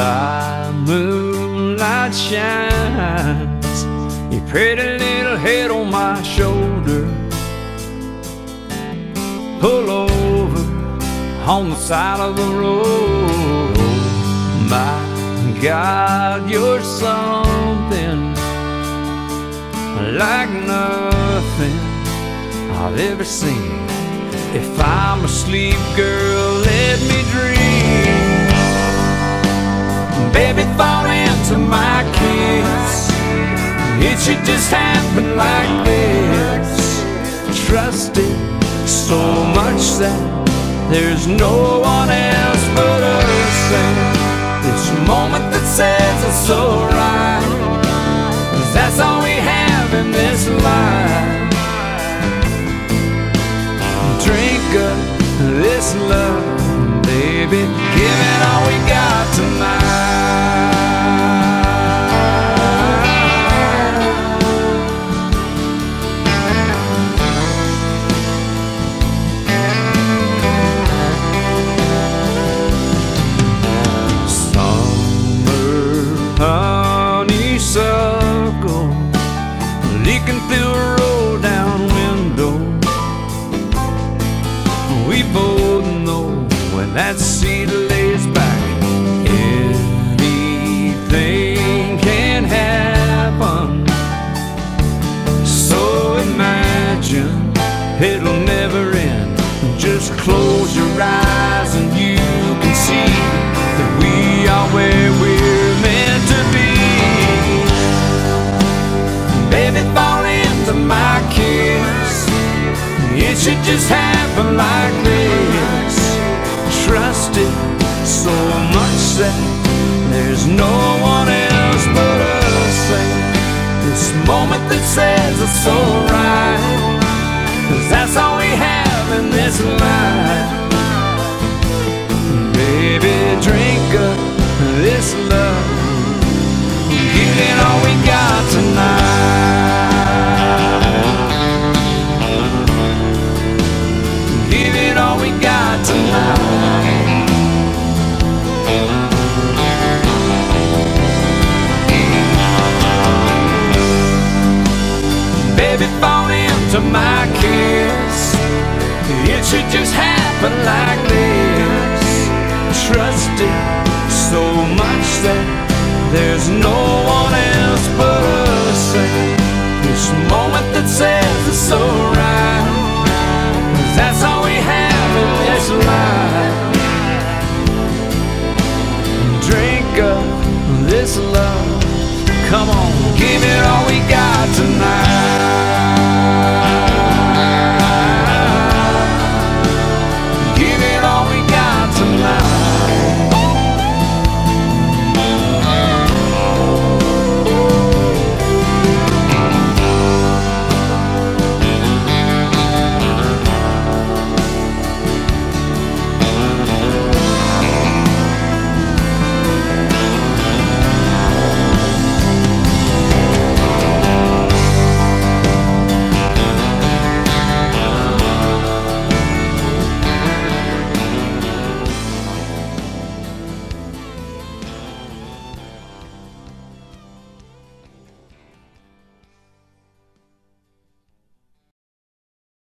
By moonlight shines your pretty little head on my shoulder. Pull over on the side of the road. My God, you're something like nothing I've ever seen. If I'm asleep, girl, let me dream. Baby, fall into my kiss. It should just happen like this. Trust it so much that there's no one else but us. This moment that says it's so right, 'cause that's all we have in this life. Drink up this love, baby, give it all we got tonight. Leaking through a roll down window. We both know when that seat lays back, anything can happen. So imagine it'll never end. Just close your eyes and you can see that we are where we're meant to be. Baby, fall into my kiss. It should just happen like this. Trust it so much that there's no one else but us. This moment that says it's so right, 'cause that's all we have in this life. Baby, drink up this love, give it all we got tonight. To my kiss, it should just happen like this. Trust it so much that there's no one else but us. This moment that says